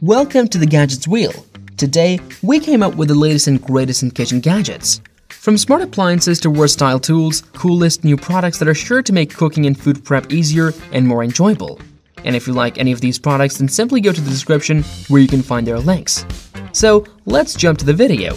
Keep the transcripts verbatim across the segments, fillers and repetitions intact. Welcome to the Gadgets Wheel. Today, we came up with the latest and greatest in kitchen gadgets. From smart appliances to versatile tools, coolest new products that are sure to make cooking and food prep easier and more enjoyable. And if you like any of these products, then simply go to the description where you can find their links. So, let's jump to the video.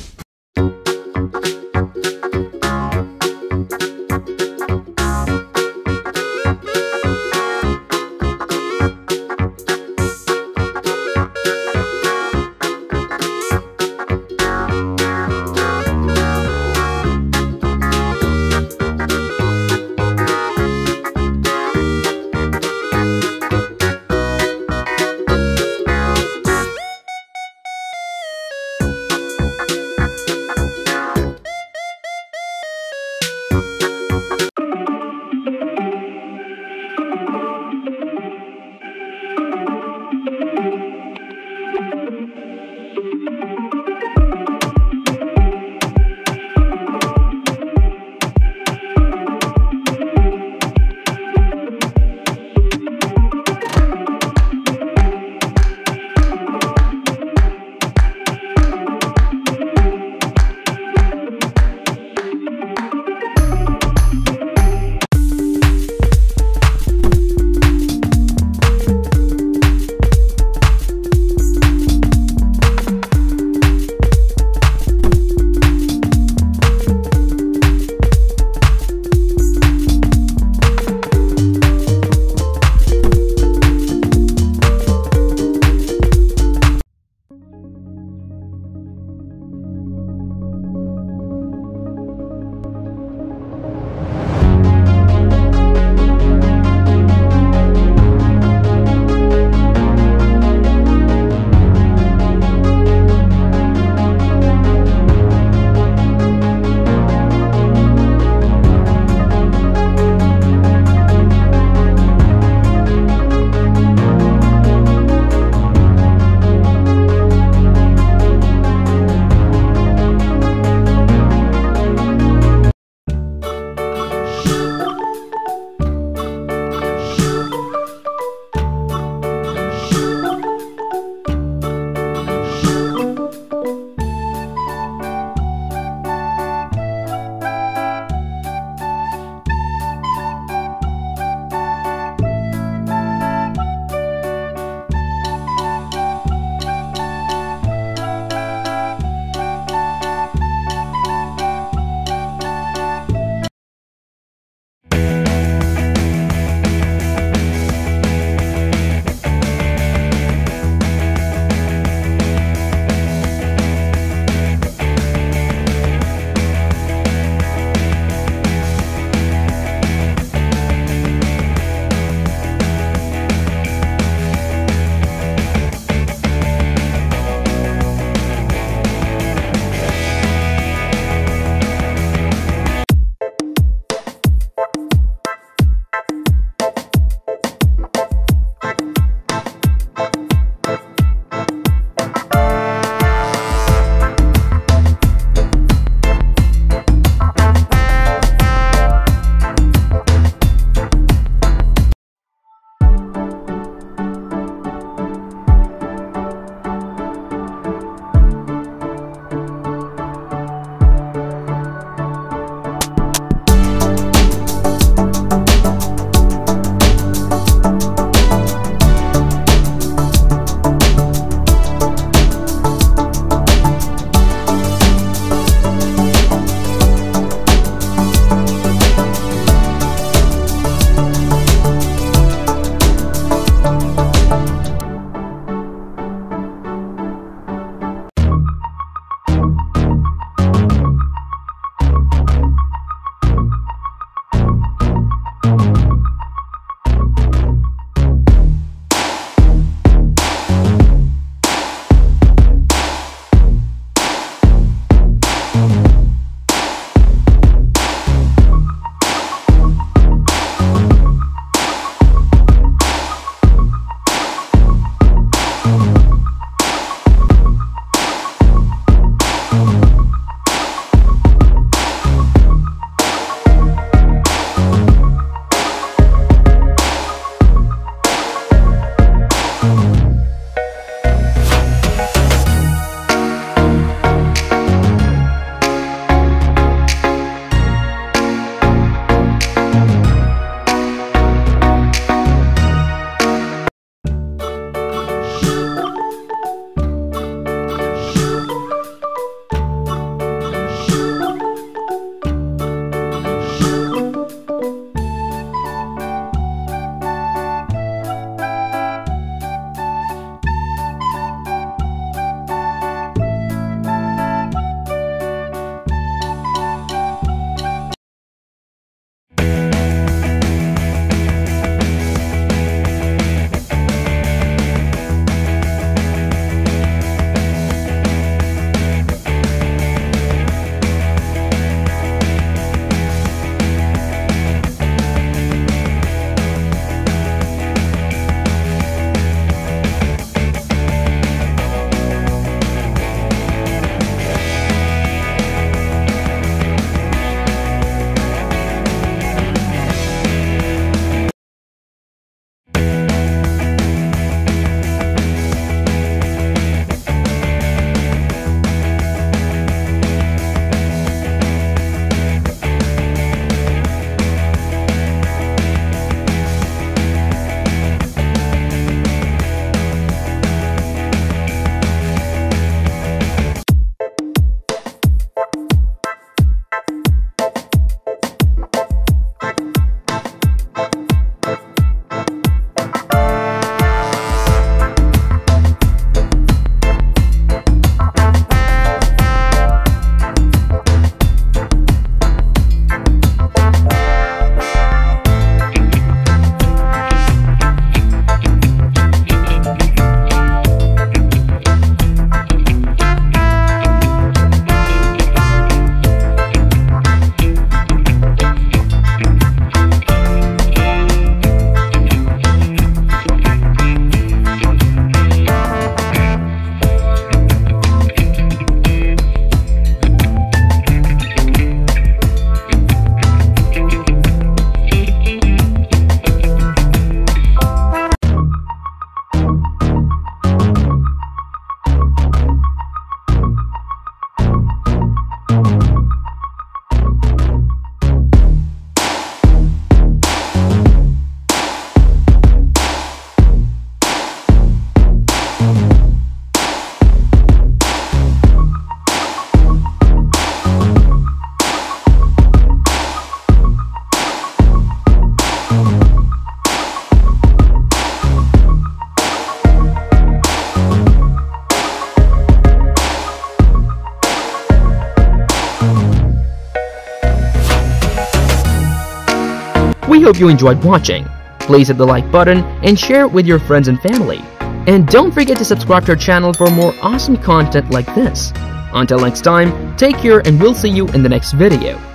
We hope you enjoyed watching. Please hit the like button and share it with your friends and family. And don't forget to subscribe to our channel for more awesome content like this. Until next time, take care and we'll see you in the next video.